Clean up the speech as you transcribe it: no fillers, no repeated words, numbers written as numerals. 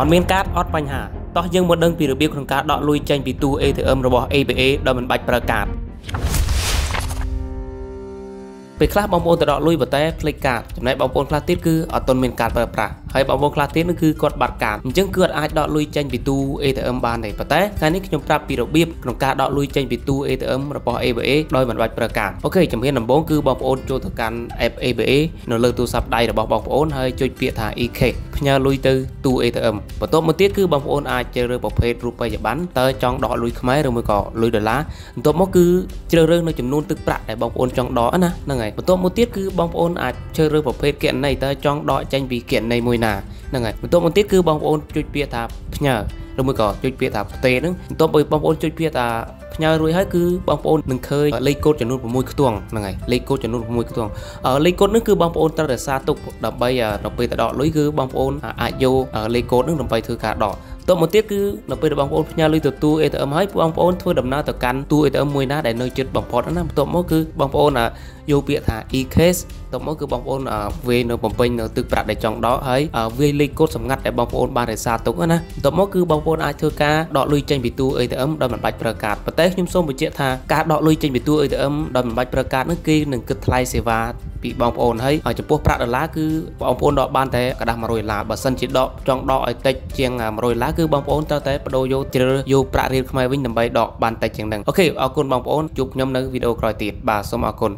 អត់ មាន កាត អត់ បញ្ហា តោះ យើង មក ដឹង ពី របៀប ក្នុង ការ ដក លុយ ចេញ ពី ទូ ATM របស់ APA ដោយ មិន បាច់ ប្រើ កាត ពេល ខ្លះ បង ប្អូន ទៅ ដក លុយ ប៉ុន្តែ ភ្លេច កាត ចំណែក បង ប្អូន ខ្លះ ទៀត គឺ អត់ ទាន់ មាន កាត ប្រើ ប្រាស់ ហើយ បង ប្អូន ខ្លះ ទៀត គឺ គាត់ បាត់ កាត អញ្ចឹង គឺ អត់ អាច ដក លុយ ចេញ ពី ទូ ATM បាន ទេ ប៉ុន្តែ ថ្ងៃ នេះ ខ្ញុំ ប្រាប់ ពី របៀប ក្នុង ការ ដក លុយ ចេញ ពី ទូ ATM របស់ APA ដោយ មិន បាច់ ប្រើ កាត អូខេ ជំហាន ដំបូង គឺ បង ប្អូន ចូល ទៅ កាន់ app APA នៅ លើ ទូរស័ព្ទ ដៃ របស់ បង ប្អូន ហើយ ចុច ពាក្យ ថា EK ផ្ញើ លុយ ទៅ ទូ ATM បន្ទាប់ មក ទៀត គឺ បង ប្អូន អាច ជ្រើស រើស ប្រភេទ រូបិយប័ណ្ណ តើ ចង់ ដក លុយ ខ្មែរ ឬ មួយ ក៏ លុយ ដុល្លារ បន្ទាប់ មក គឺ ជ្រើស រើស នៅ ចំនួន ទឹក ប្រាក់ ដែល បង ប្អូន ចង់ ដក ណា ហ្នឹង ហើយ បន្ទាប់ មក ទៀត គឺ បង ប្អូន អាច ជ្រើស រើស ប្រភេទ គណនី តើ ចង់ ដក ចេញ ពី គណនី មួយ ណា ហ្នឹង ហើយ បន្ទាប់ មក ទៀត គឺ បង ប្អូន ចុច ពាក្យ ថា ផ្ញើ ឬ មួយ ក៏ ចុច ពាក្យ ថា ផ្ទេ ហ្នឹង បន្ទាប់ ពី បង ប្អូន ចុច ពាក្យ ថា ផ្ញើ រួច ហើយ គឺ បង ប្អូន នឹង ឃើញ លេខ កូដ ចំនួន 6 ខ្ទង់ ហ្នឹង ហើយ លេខ កូដ ចំនួន 6 ខ្ទង់ លេខ កូដ នេះ គឺ បង ប្អូន ត្រូវ រក្សា ទុក ដើម្បី នៅ ពេល ទៅ ដក លុយ គឺ បង ប្អូន អាច យក លេខ កូដ នឹង ដើម្បី ធ្វើ ការ ដក បន្ទាប់ មក ទៀត គឺ នៅ ពេល ដែល បង ប្អូន ផ្ញើ លុយ ទៅ ទូ ATM ហើយ បង ប្អូន ធ្វើ ដំណើរ ទៅ កាន់ ទូ ATM មួយ ណា ដែល នៅ ជិត បំផុត ណា បន្ទាប់ មក គឺ បង ប្អូន យក ពាក្យ ថា ECase បន្ទាប់ មក គឺ បង ប្អូន វាយ នៅ បំពេញ នៅ ទឹក ប្រាក់ ដែល ចង់ ដក ហើយ វាយ លេខ កូដ សម្ងាត់ ដែល បង ប្អូន បាន រក្សា ទុក ណា បន្ទាប់ មក គឺ បង ប្អូន អាច ធ្វើ ការ ដក លុយ ចេញ ពី ទូ ATM ដោយ មិន បាច់ ប្រើ កាត ប៉ុន្តែ ខ្ញុំ សូម បញ្ជាក់ ថា ការ ដក លុយ ចេញ ពី ទូ ATM ដោយ មិន បាច់ ប្រើ កាត នោះ គេ នឹង គិត ថ្លៃ សេវា ពី បង ប្អូន ហើយ ចំពោះ ប្រាក់ ដុល្លារ គឺ បង ប្អូន ដក បាន តែ ក្រដាស់ 100 ដុល្លារ បើ សិន ជា ដក ចង់ ដក ឲ្យ តិច ជាង 100 ដុល្លារ គឺ បង ប្អូន ត្រូវ តែ បដូរ យក ជ្រើស យក ប្រាក់ រៀល ខ្មែរ វិញ ដើម្បី ដក បាន តិច ជាង ហ្នឹង អូខេ អរគុណ បង ប្អូន ជួប ខ្ញុំ នៅ វីដេអូ ក្រោយ ទៀត បាទ សូម អរគុណ